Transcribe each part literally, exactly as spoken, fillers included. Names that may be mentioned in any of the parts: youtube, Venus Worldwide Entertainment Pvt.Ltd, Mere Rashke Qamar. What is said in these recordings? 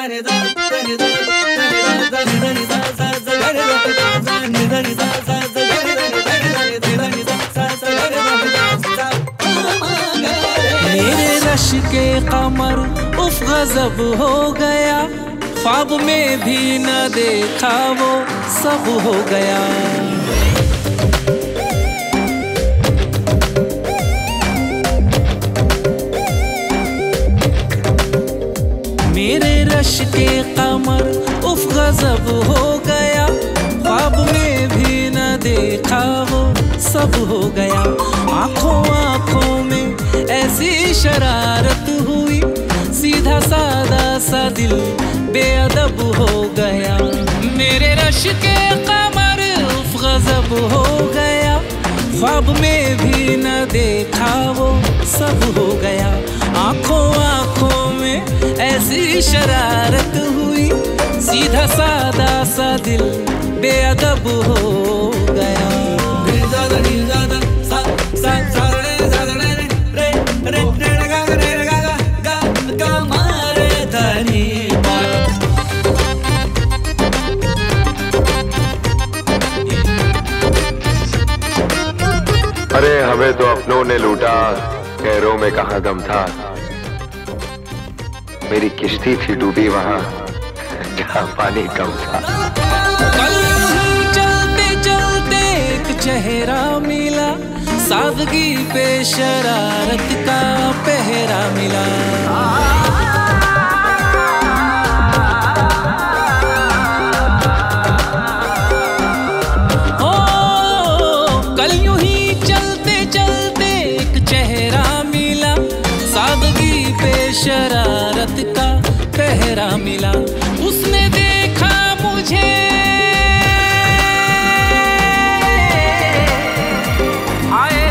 मेरे रश्के कमर उफ गजब हो गया, ख्वाब में भी न देखा वो सब हो गया। रश्के कमर उफ गजब हो गया, ख्वाब में भी न देखा वो सब हो गया। आंखों आंखों में ऐसी शरारत हुई, सीधा सादा सा दिल बेअदब हो गया। मेरे रश्के कमर उफ गजब हो गया, ख्वाब में भी न देखा वो सब हो गया। आंखों आंखों में ऐसी शरारत हुई, सीधा सादा सा दिल बेअदब हो गया। अरे हमें तो अपनों ने लूटा, खैरों में कहां गम था। मेरी किश्ती थी डूबी वहां जहां पानी कम था। कल यूं चलते चलते एक चेहरा मिला, सादगी पे शरारत का पहरा मिला। ओ कल यूं ही चलते चलते एक चेहरा मिला, सादगी पे शरारत का पहरा मिला। उसने देखा मुझे आए,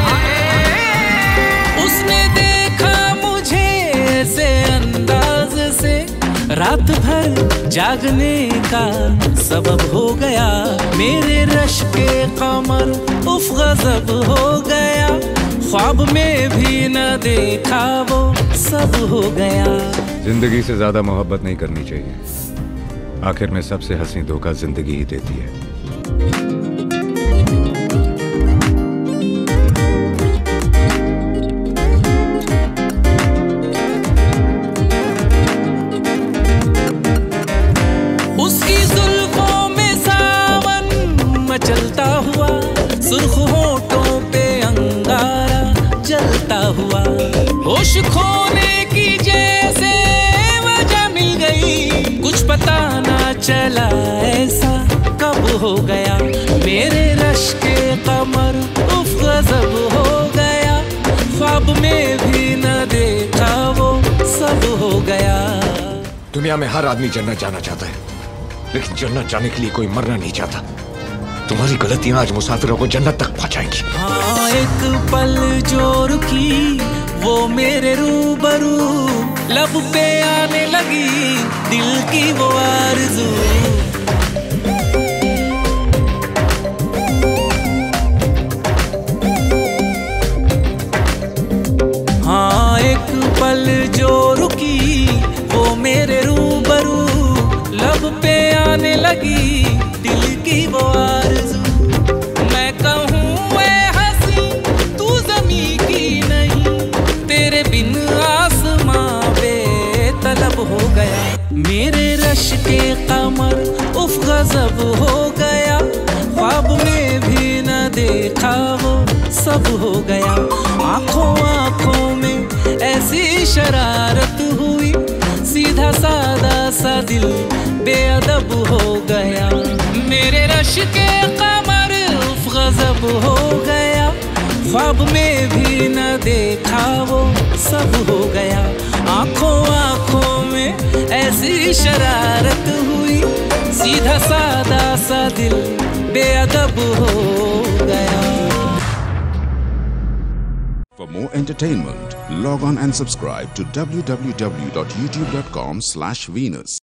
उसने देखा मुझे ऐसे अंदाज से, रात भर जागने का सबब हो गया। मेरे रश्के कमर उफ गजब हो गया, ख्वाब में भी न देखा वो सब हो गया। जिंदगी से ज्यादा मोहब्बत नहीं करनी चाहिए, आखिर में सबसे हसीन धोखा जिंदगी ही देती है। उसकी जुल्फों में सावन मचलता हुआ, सुर्ख होठों पे अंगारा जलता हुआ। होश खोने की जैसे वजह मिल गई, कुछ पता ना चला ऐसा कब हो गया। मेरे रश्के कमर उफ गजब हो गया, ख्वाब में भी न देखा वो सब हो गया। दुनिया में हर आदमी जन्नत जाना चाहता है, लेकिन जन्नत जाने के लिए कोई मरना नहीं चाहता। तुम्हारी गलतियां आज मुसाफिरों को जन्नत तक पहुंचाएंगी। हाँ एक पल जो रुकी वो मेरे रूबरू, लब पे आने लगी दिल की वो आरज़ू। हाँ एक पल जो रुकी वो मेरे रूबरू, लब पे आने लगी दिल की वो आरज़ू। मैं कहूँ ऐ हसी तू ज़मीं की नहीं, तेरे बिन आसमां बेतलब हो गया। मेरे रश्के कमर उफ गजब हो गया, ख्वाब में भी न देखा वो सब हो गया। आंखों आंखों में ऐसी शरारत हुई, सीधा सादा सा दिल बेअदब हो गया। मेरे रश्के कमर उफ गजब हो गया, ख्वाब में भी न देखा वो सब हो गया। आंखों आंखों में ऐसी शरारत हुई, सीधा सादा सा दिल बेअदब हो गया। For more entertainment, log on and subscribe to w w w dot youtube dot com slash Venus.